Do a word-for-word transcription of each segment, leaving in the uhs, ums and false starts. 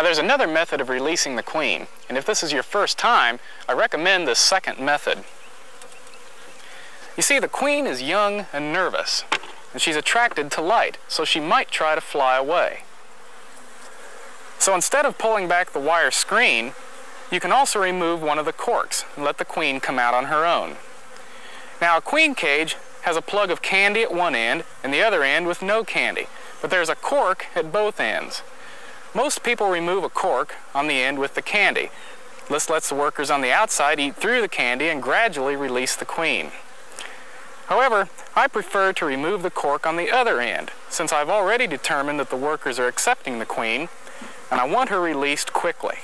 Now there's another method of releasing the queen, and if this is your first time, I recommend the second method. You see, the queen is young and nervous, and she's attracted to light, so she might try to fly away. So instead of pulling back the wire screen, you can also remove one of the corks and let the queen come out on her own. Now a queen cage has a plug of candy at one end and the other end with no candy, but there's a cork at both ends. Most people remove a cork on the end with the candy. This lets the workers on the outside eat through the candy and gradually release the queen. However, I prefer to remove the cork on the other end, since I've already determined that the workers are accepting the queen and I want her released quickly.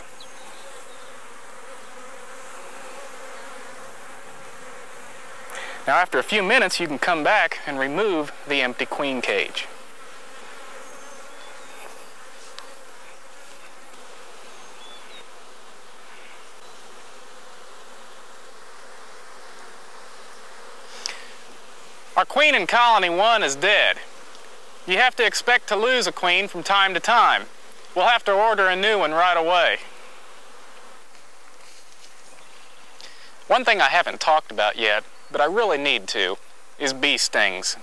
Now after a few minutes, you can come back and remove the empty queen cage. Our queen in Colony one is dead. You have to expect to lose a queen from time to time. We'll have to order a new one right away. One thing I haven't talked about yet, but I really need to, is bee stings.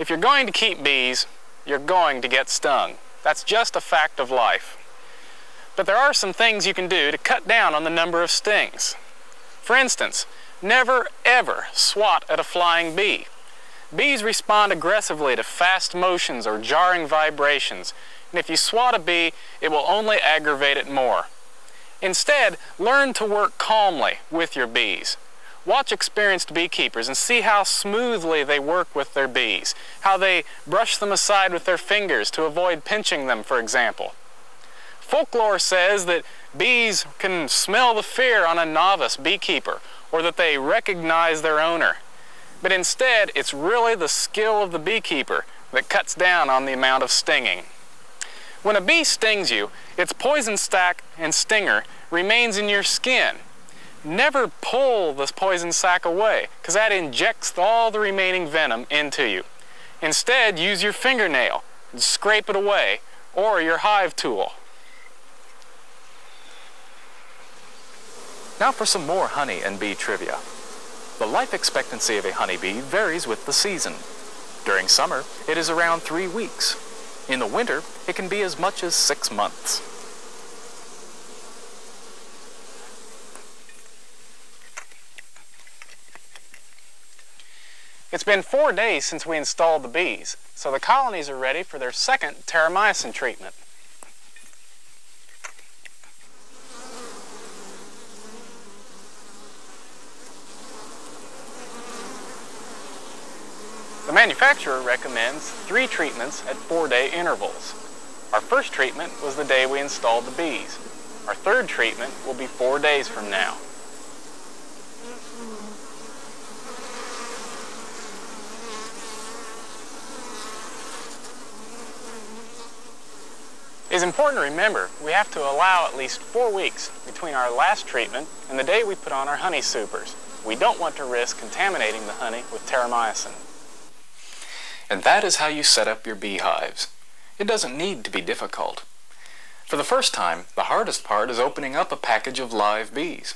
If you're going to keep bees, you're going to get stung. That's just a fact of life. But there are some things you can do to cut down on the number of stings. For instance, never ever swat at a flying bee. Bees respond aggressively to fast motions or jarring vibrations, and if you swat a bee, it will only aggravate it more. Instead, learn to work calmly with your bees. Watch experienced beekeepers and see how smoothly they work with their bees, how they brush them aside with their fingers to avoid pinching them, for example. Folklore says that bees can smell the fear on a novice beekeeper, or that they recognize their owner. But instead, it's really the skill of the beekeeper that cuts down on the amount of stinging. When a bee stings you, its poison sac and stinger remains in your skin. Never pull this poison sac away, because that injects all the remaining venom into you. Instead, use your fingernail and scrape it away, or your hive tool. Now for some more honey and bee trivia. The life expectancy of a honeybee varies with the season. During summer, it is around three weeks. In the winter, it can be as much as six months. It's been four days since we installed the bees, so the colonies are ready for their second terramycin treatment. The manufacturer recommends three treatments at four-day intervals. Our first treatment was the day we installed the bees. Our third treatment will be four days from now. It's important to remember we have to allow at least four weeks between our last treatment and the day we put on our honey supers. We don't want to risk contaminating the honey with terramycin. And that is how you set up your beehives. It doesn't need to be difficult. For the first time, the hardest part is opening up a package of live bees.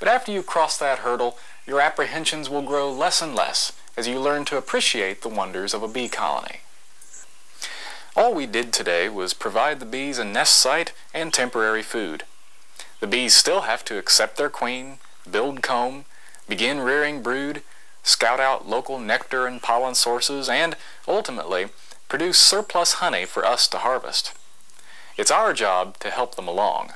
But after you cross that hurdle, your apprehensions will grow less and less as you learn to appreciate the wonders of a bee colony. All we did today was provide the bees a nest site and temporary food. The bees still have to accept their queen, build comb, begin rearing brood, scout out local nectar and pollen sources, and, ultimately, produce surplus honey for us to harvest. It's our job to help them along.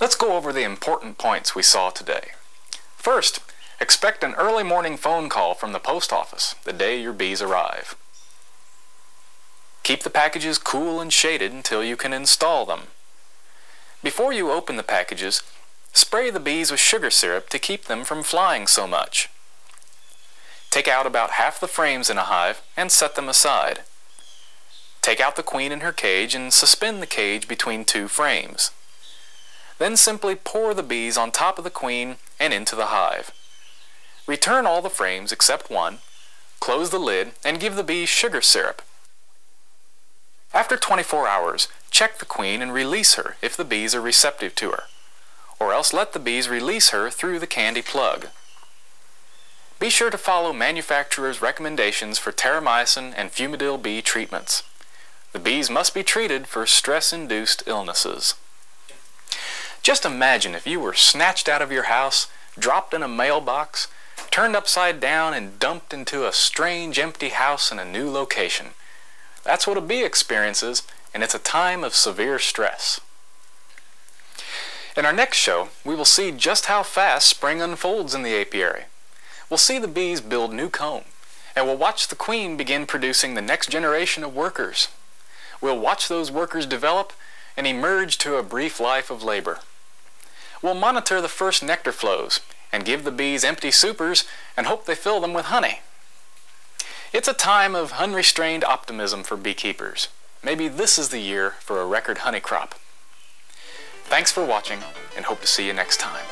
Let's go over the important points we saw today. First, expect an early morning phone call from the post office the day your bees arrive. Keep the packages cool and shaded until you can install them. Before you open the packages, spray the bees with sugar syrup to keep them from flying so much. Take out about half the frames in a hive and set them aside. Take out the queen in her cage and suspend the cage between two frames. Then simply pour the bees on top of the queen and into the hive. Return all the frames except one, close the lid, and give the bees sugar syrup. After twenty-four hours, check the queen and release her if the bees are receptive to her, or else let the bees release her through the candy plug. Be sure to follow manufacturers' recommendations for terramycin and fumidil bee treatments. The bees must be treated for stress-induced illnesses. Just imagine if you were snatched out of your house, dropped in a mailbox, turned upside down, and dumped into a strange empty house in a new location. That's what a bee experiences, and it's a time of severe stress. In our next show, we will see just how fast spring unfolds in the apiary. We'll see the bees build new comb, and we'll watch the queen begin producing the next generation of workers. We'll watch those workers develop and emerge to a brief life of labor. We'll monitor the first nectar flows and give the bees empty supers and hope they fill them with honey. It's a time of unrestrained optimism for beekeepers. Maybe this is the year for a record honey crop. Thanks for watching, and hope to see you next time.